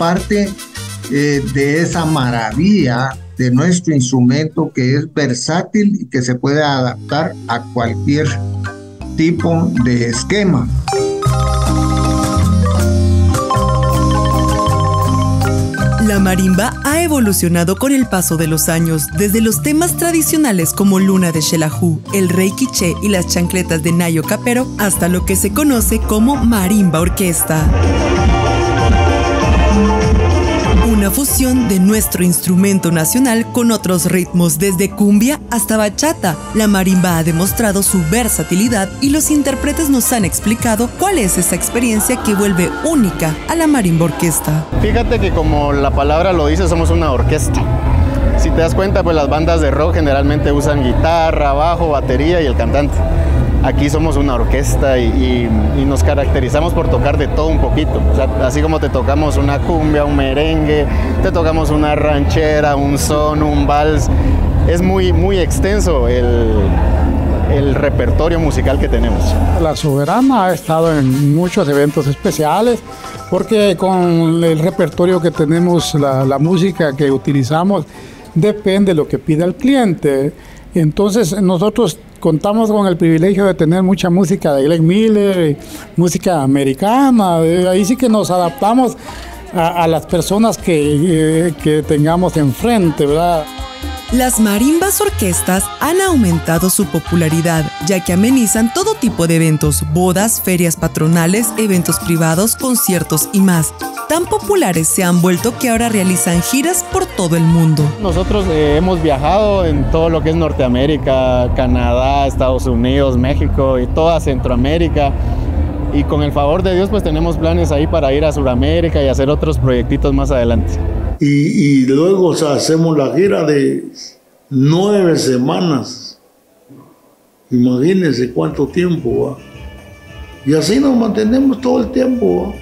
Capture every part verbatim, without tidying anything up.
parte eh, de esa maravilla de nuestro instrumento, que es versátil y que se puede adaptar a cualquier tipo de esquema. La marimba ha evolucionado con el paso de los años, desde los temas tradicionales como Luna de Xelajú, el Rey K'iche y las chancletas de Nayo Capero, hasta lo que se conoce como marimba orquesta. Una fusión de nuestro instrumento nacional con otros ritmos, desde cumbia hasta bachata. La marimba ha demostrado su versatilidad y los intérpretes nos han explicado cuál es esa experiencia que vuelve única a la marimba orquesta. Fíjate que, como la palabra lo dice, somos una orquesta. Si te das cuenta, pues las bandas de rock generalmente usan guitarra, bajo, batería y el cantante. Aquí somos una orquesta y, y, y nos caracterizamos por tocar de todo un poquito. O sea, así como te tocamos una cumbia, un merengue, te tocamos una ranchera, un son, un vals. Es muy, muy extenso el, el repertorio musical que tenemos. La Soberana ha estado en muchos eventos especiales porque con el repertorio que tenemos, la, la música que utilizamos, depende de lo que pida el cliente. Entonces nosotros contamos con el privilegio de tener mucha música de Glenn Miller, música americana. Ahí sí que nos adaptamos a, a las personas que, eh, que tengamos enfrente, ¿verdad? Las marimbas orquestas han aumentado su popularidad, ya que amenizan todo tipo de eventos, bodas, ferias patronales, eventos privados, conciertos y más. Tan populares se han vuelto que ahora realizan giras por todo el mundo. Nosotros eh, hemos viajado en todo lo que es Norteamérica, Canadá, Estados Unidos, México y toda Centroamérica. Y con el favor de Dios, pues tenemos planes ahí para ir a Sudamérica y hacer otros proyectitos más adelante. Y, y luego o sea, hacemos la gira de nueve semanas. Imagínense cuánto tiempo va. Y así nos mantenemos todo el tiempo, ¿va?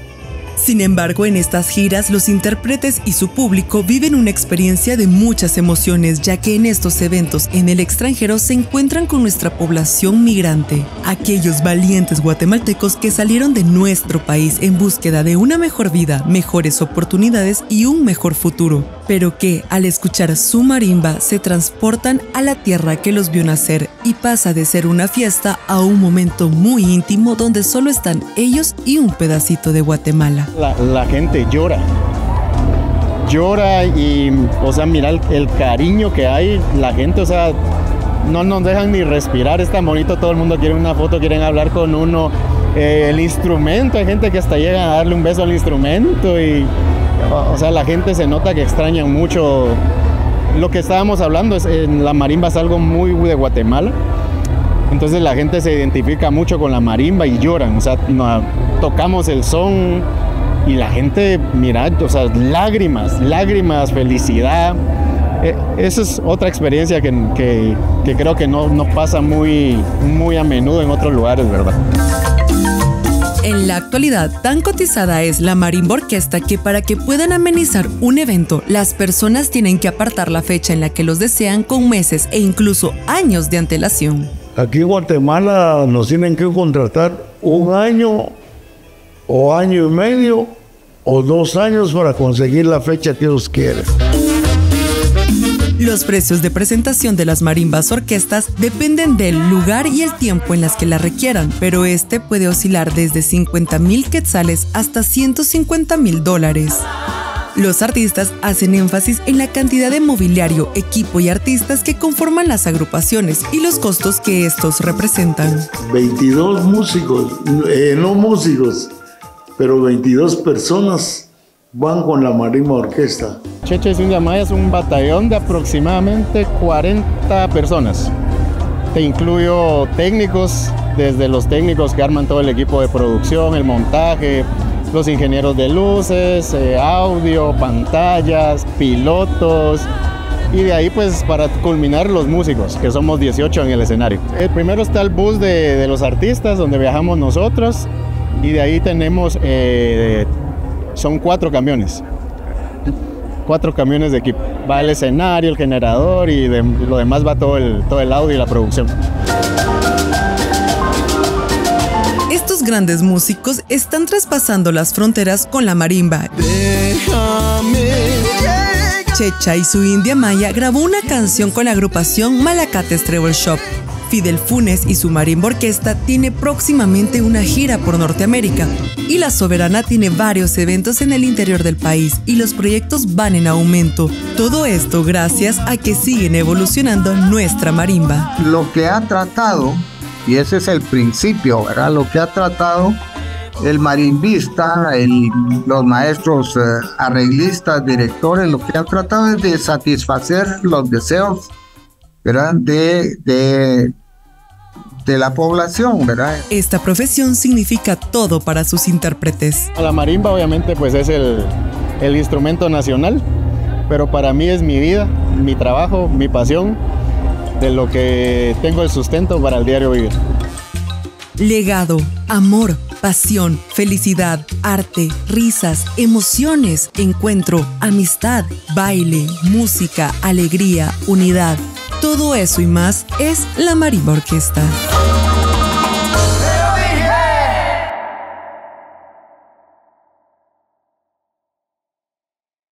Sin embargo, en estas giras, los intérpretes y su público viven una experiencia de muchas emociones, ya que en estos eventos en el extranjero se encuentran con nuestra población migrante, aquellos valientes guatemaltecos que salieron de nuestro país en búsqueda de una mejor vida, mejores oportunidades y un mejor futuro, pero que, al escuchar su marimba, se transportan a la tierra que los vio nacer y pasa de ser una fiesta a un momento muy íntimo donde solo están ellos y un pedacito de Guatemala. La, la gente llora, llora y, o sea, mira el, el cariño que hay, la gente, o sea, no nos dejan ni respirar, es tan bonito, todo el mundo quiere una foto, quieren hablar con uno, eh, el instrumento, hay gente que hasta llega a darle un beso al instrumento y, o, o sea, la gente se nota que extrañan mucho. Lo que estábamos hablando es, en la marimba es algo muy de Guatemala. Entonces la gente se identifica mucho con la marimba y lloran, o sea, no, tocamos el son y la gente, mira, o sea, lágrimas, lágrimas, felicidad. Eh, esa es otra experiencia que, que, que creo que no, no pasa muy, muy a menudo en otros lugares, ¿verdad? En la actualidad, tan cotizada es la marimba orquesta que para que puedan amenizar un evento, las personas tienen que apartar la fecha en la que los desean con meses e incluso años de antelación. Aquí en Guatemala nos tienen que contratar un año o año y medio o dos años para conseguir la fecha que ellos quieren. Los precios de presentación de las marimbas orquestas dependen del lugar y el tiempo en las que la requieran, pero este puede oscilar desde cincuenta mil quetzales hasta ciento cincuenta mil dólares. Los artistas hacen énfasis en la cantidad de mobiliario, equipo y artistas que conforman las agrupaciones y los costos que estos representan. veintidós músicos, eh, no músicos, pero veintidós personas van con la marimba orquesta. Checha y su India Maya es un batallón de aproximadamente cuarenta personas. Te incluyo técnicos, desde los técnicos que arman todo el equipo de producción, el montaje, los ingenieros de luces, eh, audio, pantallas, pilotos y de ahí pues para culminar los músicos, que somos dieciocho en el escenario. El primero está el bus de, de los artistas donde viajamos nosotros y de ahí tenemos, eh, son cuatro camiones, cuatro camiones de equipo. Va el escenario, el generador y de, lo demás va todo el, todo el audio y la producción. Estos grandes músicos están traspasando las fronteras con la marimba. Deja Checha y su India Maya grabó una canción con la agrupación Malacates Travel Shop. Fidel Funes y su Marimba Orquesta tiene próximamente una gira por Norteamérica y La Soberana tiene varios eventos en el interior del país y los proyectos van en aumento. Todo esto gracias a que siguen evolucionando nuestra marimba. Lo que ha tratado, y ese es el principio, ¿verdad? Lo que ha tratado el marimbista, el, los maestros eh, arreglistas, directores, lo que han tratado es de satisfacer los deseos, ¿verdad? De, de, de la población, ¿verdad? Esta profesión significa todo para sus intérpretes. La marimba obviamente pues es el, el instrumento nacional, pero para mí es mi vida, mi trabajo, mi pasión, de lo que tengo el sustento para el diario vivir. Legado, amor, pasión, felicidad, arte, risas, emociones, encuentro, amistad, baile, música, alegría, unidad. Todo eso y más es la Marimba Orquesta.